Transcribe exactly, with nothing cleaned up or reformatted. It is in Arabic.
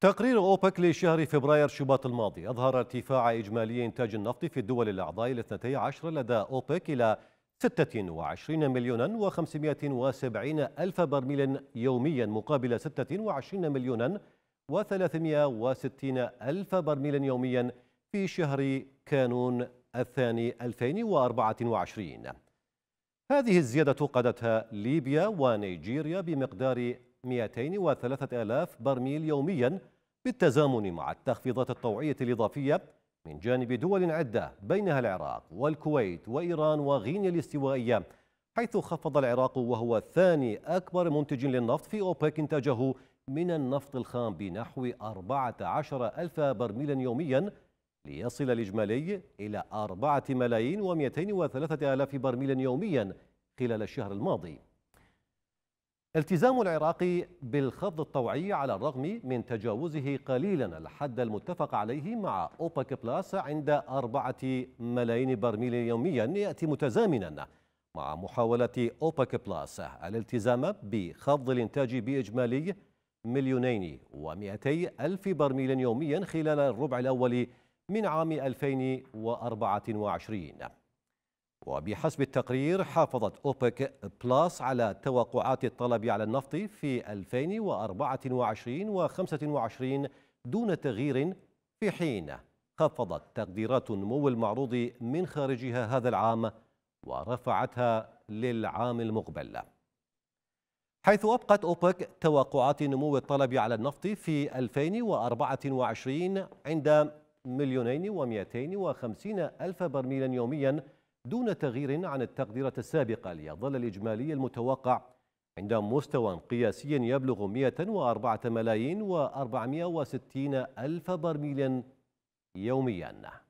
تقرير أوبك لشهر فبراير شباط الماضي أظهر ارتفاع إجمالي إنتاج النفط في الدول الأعضاء الاثنتي عشر لدى أوبك إلى ستة وعشرين مليونا وخمسمائة وسبعين ألف برميل يوميا مقابل ستة وعشرين مليونا وثلاثمائة وستين ألف برميل يوميا في شهر كانون الثاني ألفين وأربعة وعشرين. هذه الزيادة قادتها ليبيا ونيجيريا بمقدار مائتين وثلاثة آلاف برميل يوميا بالتزامن مع التخفيضات الطوعية الإضافية من جانب دول عدة بينها العراق والكويت وإيران وغينيا الاستوائية، حيث خفض العراق وهو ثاني أكبر منتج للنفط في أوبك إنتاجه من النفط الخام بنحو أربعة عشر ألف برميل يوميا ليصل الإجمالي إلى أربعة ملايين ومئتين وثلاثة آلاف برميل يوميا خلال الشهر الماضي. التزام العراق بالخفض الطوعي على الرغم من تجاوزه قليلا الحد المتفق عليه مع أوبك بلاس عند أربعة ملايين برميل يوميا يأتي متزامنا مع محاولة أوبك بلاس الالتزام بخفض الإنتاج بإجمالي مليونين ومئتي ألف برميل يوميا خلال الربع الأول من عام ألفين وأربعة وعشرين. وبحسب التقرير حافظت أوبك بلاس على توقعات الطلب على النفط في ألفين وأربعة وعشرين وخمسة وعشرين دون تغيير، في حين خفضت تقديرات نمو المعروض من خارجها هذا العام ورفعتها للعام المقبل، حيث أبقت أوبك توقعات نمو الطلب على النفط في ألفين وأربعة وعشرين عند مليونين ومئتين وخمسين ألف برميل يوميا دون تغيير عن التقديرات السابقة، ليظل الإجمالي المتوقع عند مستوى قياسي يبلغ مائة وأربعة ملايين وأربعمائة وستين ألف برميل يوميا.